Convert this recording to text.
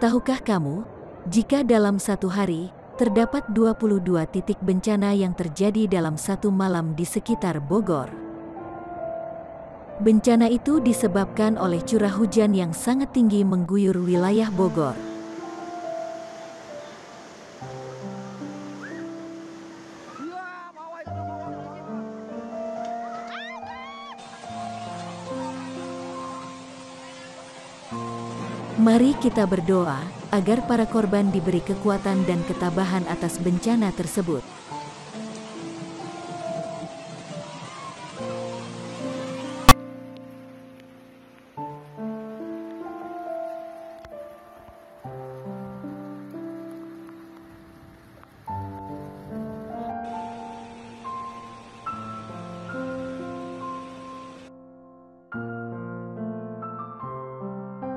Tahukah kamu, jika dalam satu hari, terdapat 22 titik bencana yang terjadi dalam satu malam di sekitar Bogor. Bencana itu disebabkan oleh curah hujan yang sangat tinggi mengguyur wilayah Bogor. Mari kita berdoa agar para korban diberi kekuatan dan ketabahan atas bencana tersebut.